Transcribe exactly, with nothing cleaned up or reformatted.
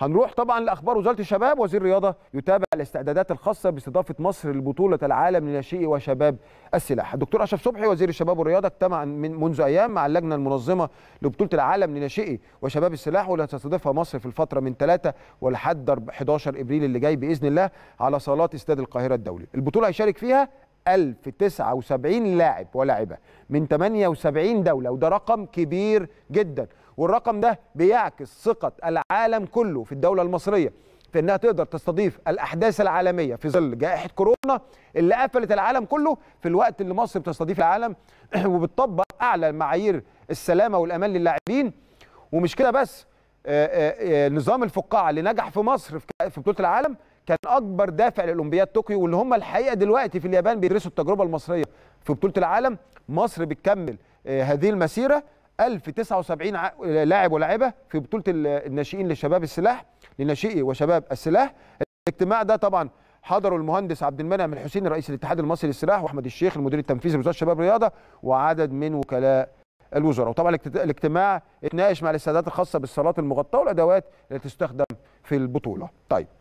هنروح طبعا لاخبار وزاره الشباب. وزير الرياضه يتابع الاستعدادات الخاصه باستضافه مصر لبطوله العالم لناشئي وشباب السلاح. الدكتور اشرف صبحي وزير الشباب والرياضه اجتمع من منذ ايام مع اللجنه المنظمه لبطوله العالم لناشئي وشباب السلاح، والتي تستضيفها مصر في الفتره من ثلاثة ولحد حداشر ابريل اللي جاي باذن الله على صالات استاد القاهره الدولي. البطوله هيشارك فيها ألف وتسعة وسبعين لاعب ولاعبه من ثمانية وسبعين دوله، وده رقم كبير جدا، والرقم ده بيعكس ثقة العالم كله في الدولة المصرية في انها تقدر تستضيف الاحداث العالمية في ظل جائحة كورونا اللي قفلت العالم كله، في الوقت اللي مصر بتستضيف العالم وبتطبق اعلى معايير السلامة والامان للاعبين. ومش كده بس، نظام الفقاعة اللي نجح في مصر في بطولة العالم كان اكبر دافع لاولمبياد طوكيو، واللي هم الحقيقة دلوقتي في اليابان بيدرسوا التجربة المصرية في بطولة العالم. مصر بتكمل هذه المسيرة، ألف وتسعة وسبعين لاعب ولاعبه في بطوله الناشئين لشباب السلاح لناشئي وشباب السلاح. الاجتماع ده طبعا حضره المهندس عبد المنعم الحسين رئيس الاتحاد المصري للسلاح، واحمد الشيخ المدير التنفيذي لوزاره الشباب والرياضه، وعدد من وكلاء الوزراء. وطبعا الاجتماع اتناقش مع الاستعدادات الخاصه بالصالات المغطاه والادوات اللي تستخدم في البطوله. طيب